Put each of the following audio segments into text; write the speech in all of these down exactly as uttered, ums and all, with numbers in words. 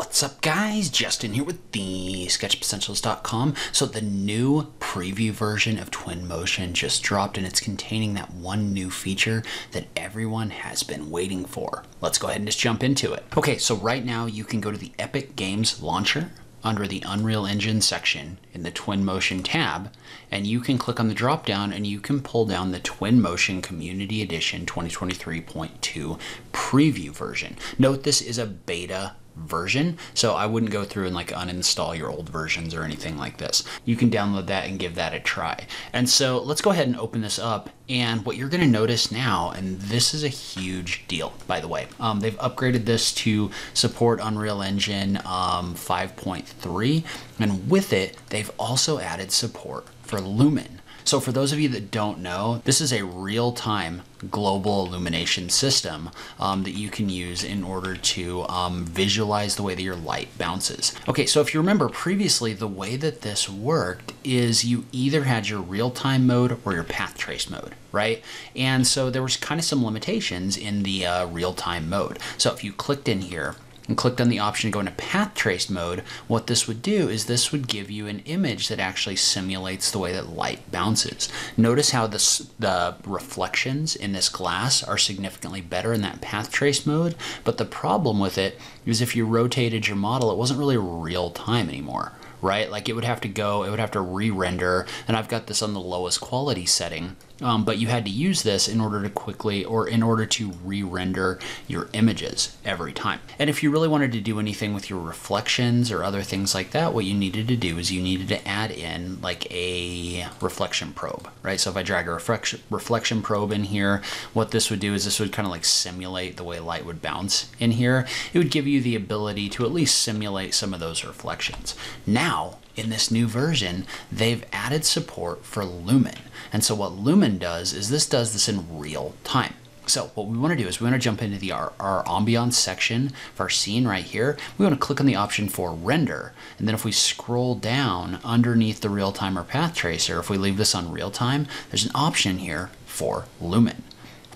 What's up, guys? Justin here with the SketchUp Essentials dot com. So the new preview version of Twinmotion just dropped, and it's containing that one new feature that everyone has been waiting for. Let's go ahead and just jump into it. Okay, so right now you can go to the Epic Games launcher under the Unreal Engine section in the Twinmotion tab, and you can click on the drop down and you can pull down the Twinmotion Community Edition twenty twenty-three point two preview version. Note this is a beta version, so I wouldn't go through and like uninstall your old versions or anything like this. You can download that and give that a try. And so let's go ahead and open this up. And what you're going to notice now, and this is a huge deal, by the way, um, they've upgraded this to support Unreal Engine um, five point three. And with it, they've also added support for Lumen. So for those of you that don't know, this is a real-time global illumination system um, that you can use in order to um, visualize the way that your light bounces. Okay, so if you remember previously, the way that this worked is you either had your real-time mode or your path trace mode, right? And so there was kind of some limitations in the uh, real-time mode. So if you clicked in here and clicked on the option to go into path trace mode, what this would do is this would give you an image that actually simulates the way that light bounces. Notice how this, the reflections in this glass are significantly better in that path trace mode, but the problem with it is if you rotated your model, it wasn't really real time anymore, right? Like it would have to go, it would have to re-render, and I've got this on the lowest quality setting, um, but you had to use this in order to quickly, or in order to re-render your images every time. And if you really wanted to do anything with your reflections or other things like that, what you needed to do is you needed to add in like a reflection probe, right? So if I drag a reflection reflection probe in here, what this would do is this would kind of like simulate the way light would bounce in here. It would give you the ability to at least simulate some of those reflections. Now, Now, in this new version, they've added support for Lumen. And so what Lumen does is this does this in real time. So what we want to do is we want to jump into the our, our ambiance section of our scene right here. We want to click on the option for render. And then if we scroll down underneath the real time or path tracer, if we leave this on real time, there's an option here for Lumen.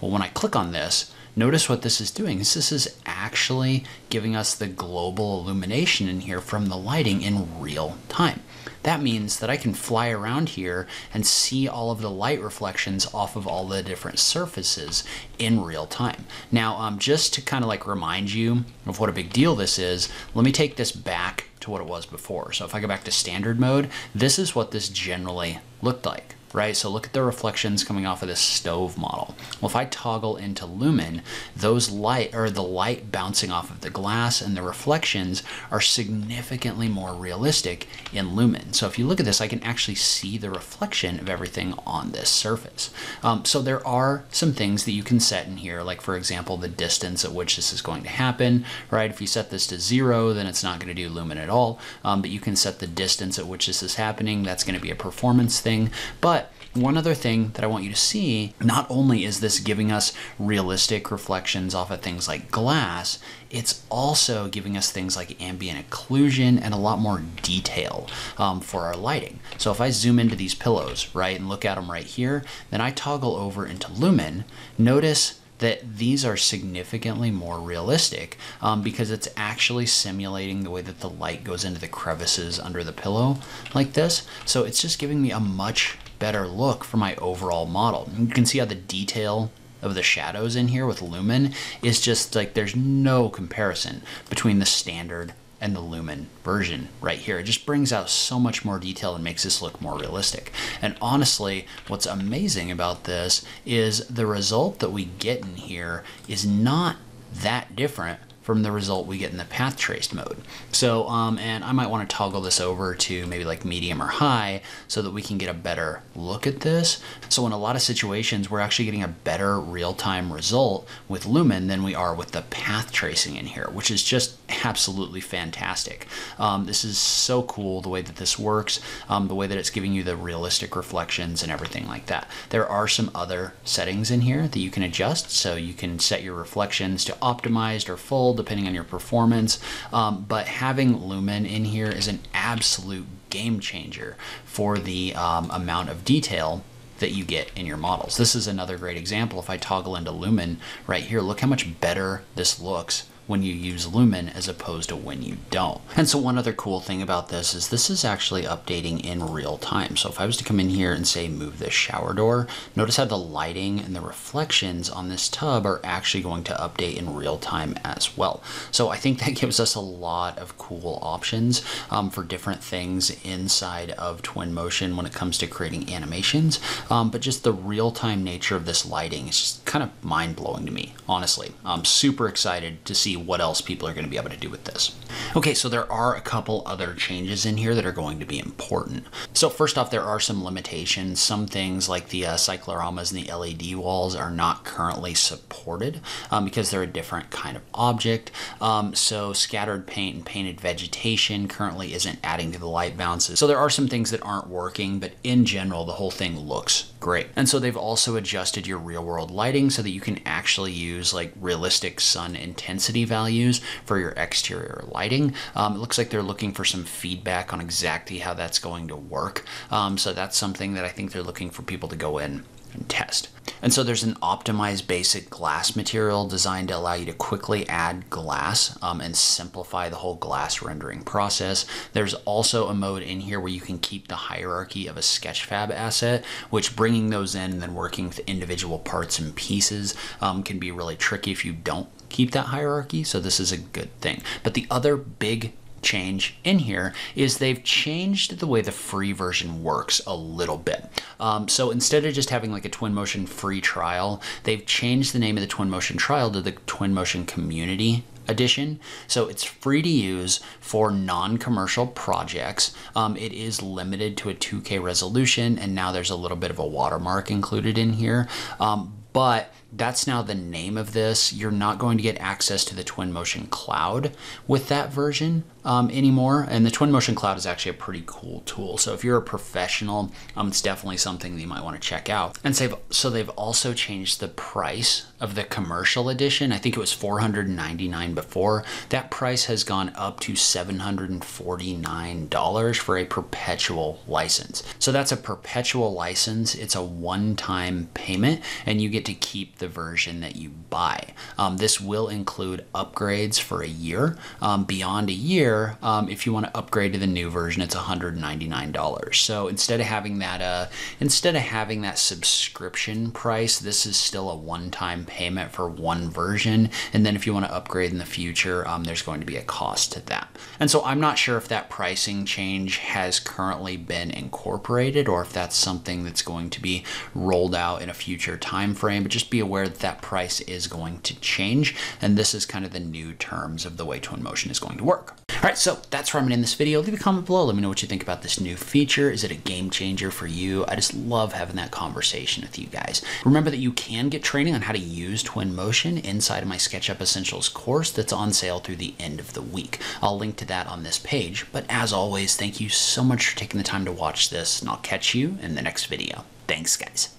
Well, when I click on this, notice what this is doing. This is actually giving us the global illumination in here from the lighting in real time. That means that I can fly around here and see all of the light reflections off of all the different surfaces in real time. Now, um, just to kind of like remind you of what a big deal this is, let me take this back to what it was before. So if I go back to standard mode, this is what this generally looked like. Right? So look at the reflections coming off of this stove model. Well, if I toggle into Lumen, those light or the light bouncing off of the glass and the reflections are significantly more realistic in Lumen. So if you look at this, I can actually see the reflection of everything on this surface. Um, so there are some things that you can set in here, like for example, the distance at which this is going to happen, right? If you set this to zero, then it's not going to do Lumen at all, um, but you can set the distance at which this is happening. That's going to be a performance thing. But one other thing that I want you to see, not only is this giving us realistic reflections off of things like glass, it's also giving us things like ambient occlusion and a lot more detail um, for our lighting. So if I zoom into these pillows, right, and look at them right here, then I toggle over into Lumen, notice that these are significantly more realistic um, because it's actually simulating the way that the light goes into the crevices under the pillow like this. So it's just giving me a much better look for my overall model. You can see how the detail of the shadows in here with Lumen is just like, there's no comparison between the standard and the Lumen version right here. It just brings out so much more detail and makes this look more realistic. And honestly, what's amazing about this is the result that we get in here is not that different from the result we get in the path traced mode. So, um, and I might wanna toggle this over to maybe like medium or high so that we can get a better look at this. So in a lot of situations, we're actually getting a better real-time result with Lumen than we are with the path tracing in here, which is just absolutely fantastic. Um, this is so cool, the way that this works, um, the way that it's giving you the realistic reflections and everything like that. There are some other settings in here that you can adjust. So you can set your reflections to optimized or full, depending on your performance, um, but having Lumen in here is an absolute game changer for the um, amount of detail that you get in your models. This is another great example. If I toggle into Lumen right here, look how much better this looks when you use Lumen as opposed to when you don't. And so one other cool thing about this is this is actually updating in real time. So if I was to come in here and say move this shower door, notice how the lighting and the reflections on this tub are actually going to update in real time as well. So I think that gives us a lot of cool options um, for different things inside of Twinmotion when it comes to creating animations. Um, but just the real-time nature of this lighting is just kind of mind-blowing to me, honestly. I'm super excited to see what else people are going to be able to do with this. Okay, so there are a couple other changes in here that are going to be important. So first off, there are some limitations. Some things like the uh, cycloramas and the L E D walls are not currently supported um, because they're a different kind of object. Um, so scattered paint and painted vegetation currently isn't adding to the light bounces. So there are some things that aren't working, but in general, the whole thing looks great. And so they've also adjusted your real world lighting so that you can actually use like realistic sun intensity values for your exterior lighting. Um, it looks like they're looking for some feedback on exactly how that's going to work. Um, so that's something that I think they're looking for people to go in and test. And so there's an optimized basic glass material designed to allow you to quickly add glass um, and simplify the whole glass rendering process. There's also a mode in here where you can keep the hierarchy of a Sketchfab asset, which bringing those in and then working with individual parts and pieces um, can be really tricky if you don't keep that hierarchy. So this is a good thing. But the other big change in here is they've changed the way the free version works a little bit. Um, so instead of just having like a Twinmotion free trial, they've changed the name of the Twinmotion trial to the Twinmotion Community Edition. So it's free to use for non-commercial projects. Um, it is limited to a two K resolution, and now there's a little bit of a watermark included in here. Um, but that's now the name of this. You're not going to get access to the Twinmotion Cloud with that version um, anymore. And the Twinmotion Cloud is actually a pretty cool tool. So if you're a professional, um, it's definitely something that you might want to check out. And so they've, so they've also changed the price of the commercial edition. I think it was four hundred ninety-nine dollars before. That price has gone up to seven hundred forty-nine dollars for a perpetual license. So that's a perpetual license. It's a one-time payment, and you get to keep the the version that you buy. Um, this will include upgrades for a year. Um, beyond a year, um, if you want to upgrade to the new version, it's one hundred ninety-nine dollars. So instead of having that, uh, instead of having that subscription price, this is still a one-time payment for one version. And then if you want to upgrade in the future, um, there's going to be a cost to that. And so I'm not sure if that pricing change has currently been incorporated or if that's something that's going to be rolled out in a future time frame. But just be aware where that price is going to change. And this is kind of the new terms of the way Twinmotion is going to work. All right, so that's where I'm gonna end this video. Leave a comment below. Let me know what you think about this new feature. Is it a game changer for you? I just love having that conversation with you guys. Remember that you can get training on how to use Twinmotion inside of my SketchUp Essentials course that's on sale through the end of the week. I'll link to that on this page. But as always, thank you so much for taking the time to watch this, and I'll catch you in the next video. Thanks, guys.